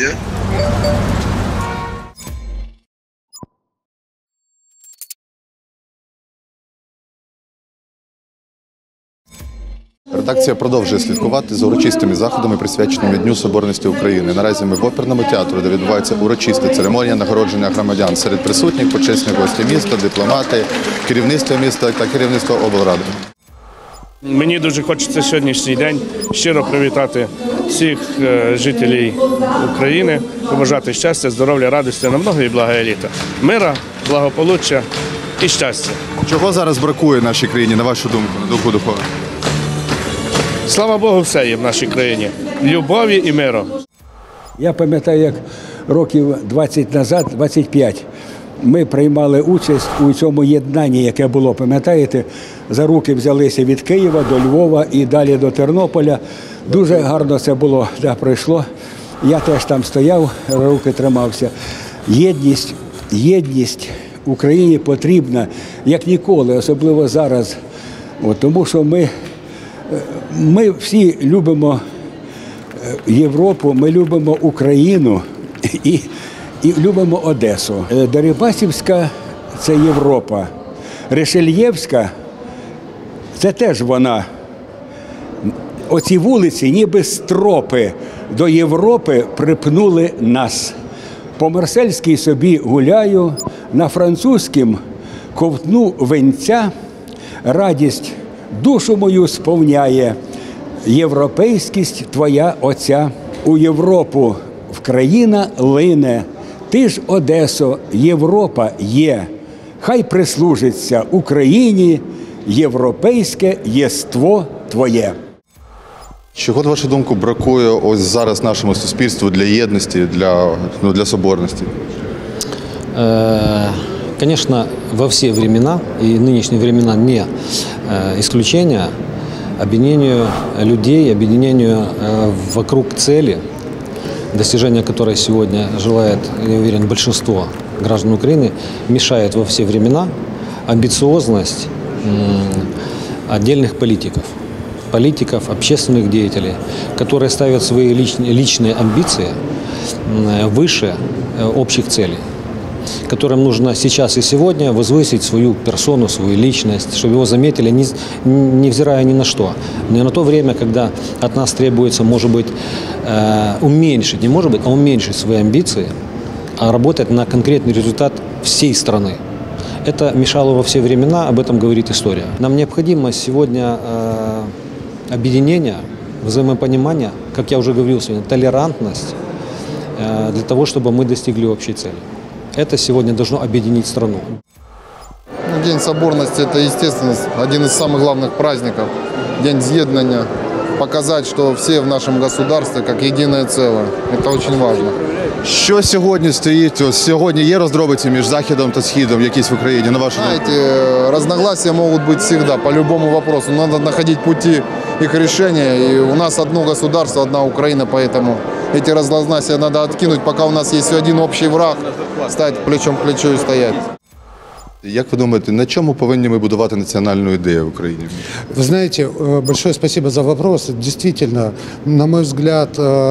Редакція. Редакція продовжує слідкувати за урочистими заходами, присвяченими Дню Соборності України. Наразі ми в оперному театру, де відбувається урочиста церемонія нагородження громадян. Серед присутніх почесні гості міста, дипломати, керівництво міста та керівництво облради. Мені дуже хочеться сьогоднішній день щиро привітати всіх жителів України, побажати щастя, здоров'я, радості, намного і блага літа, мира, благополуччя і щастя. Чого зараз бракує нашій країні, на вашу думку, на думку духовну? Слава Богу, все є в нашій країні. Любові і миру. Я пам'ятаю, як років 20 назад, 25, ми приймали участь у цьому єднанні, яке було, пам'ятаєте? За руки взялися від Києва до Львова і далі до Тернополя. Дуже гарно це було, да, пройшло. Я теж там стояв, руки тримався. Єдність Україні потрібна, як ніколи, особливо зараз. От, тому що ми всі любимо Європу, ми любимо Україну і любимо Одесу. Дерибасівська – це Європа. Ришельєвська – це теж вона. Оці вулиці, ніби стропи до Європи, припнули нас. По Марсельській собі гуляю, на французькім ковтну винця, радість душу мою сповняє, європейськість твоя оця. У Європу в країна лине, ти ж, Одесо, Європа є. Хай прислужиться Україні європейське єство твоє. Чого, на вашу думку, бракує ось зараз нашому суспільству для єдності, для соборності? Конечно, во все времена, и нынешние времена не исключение, объединению людей, объединению вокруг цели, достижения которой сегодня желает, я уверен, большинство граждан Украины, мешает во все времена амбициозность отдельных политиков, общественных деятелей, которые ставят свои личные амбиции выше общих целей, которым нужно сейчас и сегодня возвысить свою персону, свою личность, чтобы его заметили, невзирая ни на что. Не на то время, когда от нас требуется, может быть, уменьшить, не может быть, а уменьшить свои амбиции, а работать на конкретный результат всей страны. Это мешало во все времена, об этом говорит история. Нам необходимо сегодня объединение, взаимопонимание, как я уже говорил сегодня, толерантность, для того, чтобы мы достигли общей цели. Это сегодня должно объединить страну. День соборности – это, естественно, один из самых главных праздников. День единения. Показать, что все в нашем государстве как единое целое. Это очень важно. Что сегодня стоит? Сегодня есть раздробицы между Захидом и Схидом, якісь в Украине? На вашу думку? Знаете, разногласия могут быть всегда, по любому вопросу. Надо находить пути их решения. И у нас одно государство, одна Украина, поэтому эти разногласия надо откинуть, пока у нас есть один общий враг. Стати плечом к плечу і стояти. Як ви думаєте, на чому повинні ми будувати національну ідею в Україні? Ви знаєте, большое спасибо за вопрос. Действительно, на мой взгляд,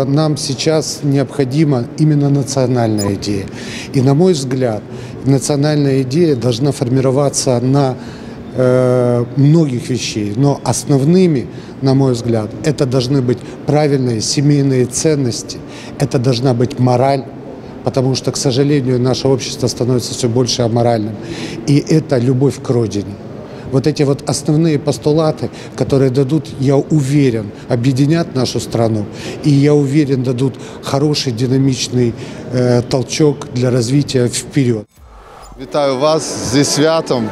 нам сейчас необходима именно национальная идея. И на мой взгляд, национальная идея должна формироваться на многих вещей, но основными, на мой взгляд, это должны быть правильные семейные ценности, это должна быть мораль, потому что, к сожалению, наше общество становится все больше аморальным. И это любовь к родине. Вот эти вот основные постулаты, которые дадут, я уверен, объединят нашу страну. И я уверен, дадут хороший динамичный толчок для развития вперед. Вітаю вас зі святом.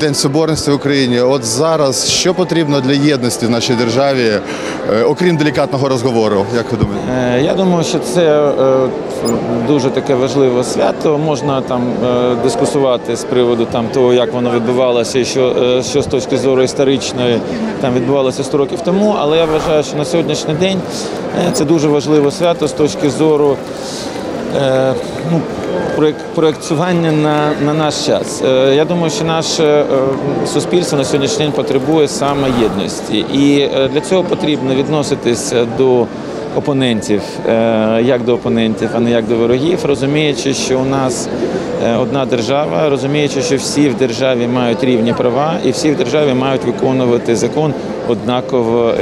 День соборності в Україні. От зараз що потрібно для єдності в нашій державі, окрім делікатного розговору, як ви думаєте? Я думаю, що це дуже таке важливе свято. Можна там дискусувати з приводу там того, як воно відбувалося і що з точки зору історичної там відбувалося 100 років тому, але я вважаю, що на сьогоднішній день це дуже важливе свято з точки зору проєктування на наш час. Я думаю, що наше суспільство на сьогоднішній день потребує саме єдності. І для цього потрібно відноситись до опонентів, як до опонентів, а не як до ворогів, розуміючи, що у нас одна держава, розуміючи, що всі в державі мають рівні права і всі в державі мають виконувати закон однаково,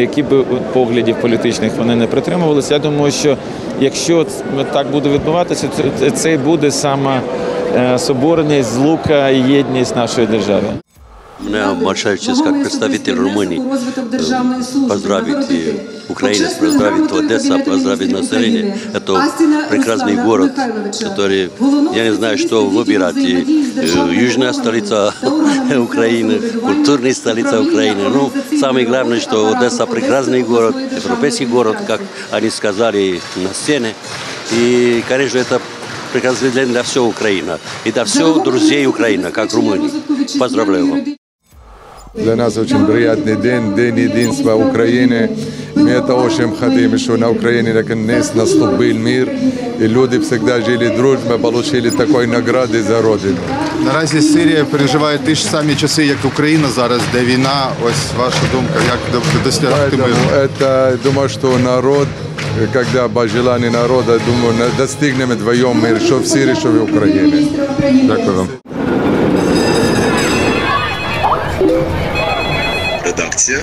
які б поглядів політичних вони не притримувалися. Я думаю, що якщо так буде відбуватися, це буде саме соборність, злука і єдність нашої держави. Меня большая честь как представитель Румынии поздравить Украину, поздравить Одессу, поздравить население. Это прекрасный город, который, я не знаю, что выбирать. Южная столица Украины, культурная столица Украины. Ну, самое главное, что Одесса прекрасный город, европейский город, как они сказали на сцене. И, конечно, это прекрасный день для всей Украины и для всех друзей Украины, как Румынии. Поздравляю вас. Для нас очень приятный день, день единства Украины. Мы это очень хотим, что на Украине наконец наступил мир, и люди всегда жили дружно, получили такой награды за родину. Наразі Сирія переживає ті ж самі часи, як Україна зараз, де війна. Ось ваша думка, як досягти миру? Я думаю, що народ, коли бажання народу, думаю, достигнемо вдвоєм мир, що в Сирії, що в Україні. Дякую вам. Редакція.